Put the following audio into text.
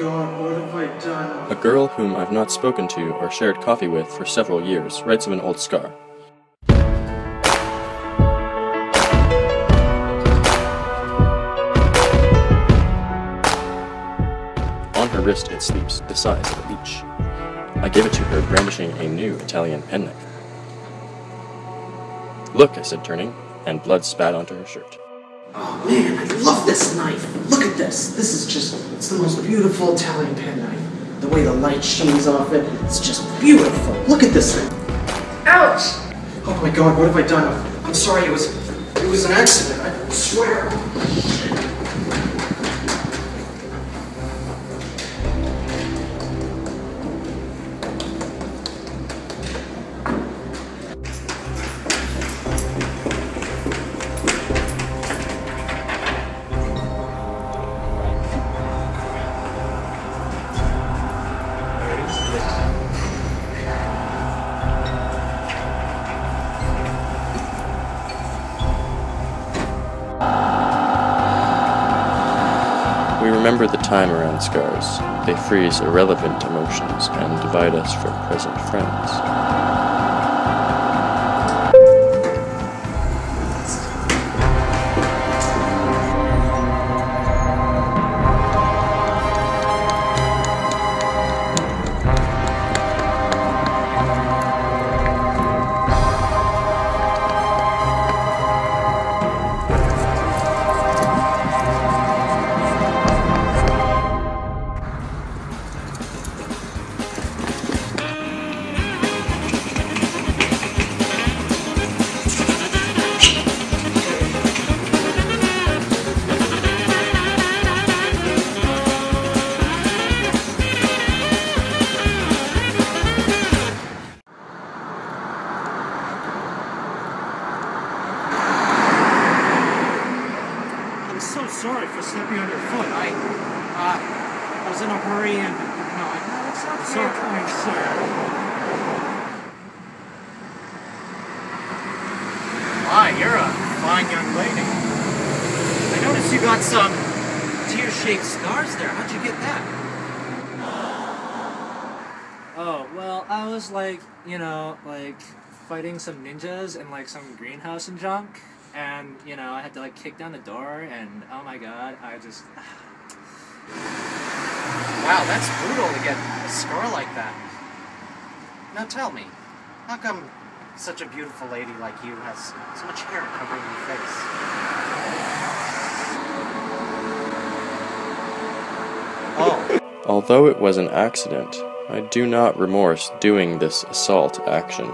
God, what have I done? A girl whom I've not spoken to or shared coffee with for several years writes of an old scar. On her wrist it sleeps, the size of a leech. I gave it to her, brandishing a new Italian penknife. Look, I said, turning, and blood spat onto her shirt. Oh man, I love this knife! Look at this! This is just, it's the most beautiful Italian penknife. The way the light shines off it, it's just beautiful. Look at this thing! Ouch! Oh my God, what have I done? I'm sorry, it was an accident, I swear! We remember the time around scars. They freeze irrelevant emotions and divide us from present friends. Sorry for stepping on your foot. I was in a hurry and I'm sorry, sir. Wow, you're a fine young lady. I noticed you got some tear-shaped scars there. How'd you get that? Oh, well, I was like fighting some ninjas in some greenhouse and junk. And, I had to, kick down the door, and, oh my God, I just... Wow, that's brutal to get a scar like that. Now tell me, how come such a beautiful lady like you has so much hair covering your face? Oh. Although it was an accident, I do not remorse doing this assault action.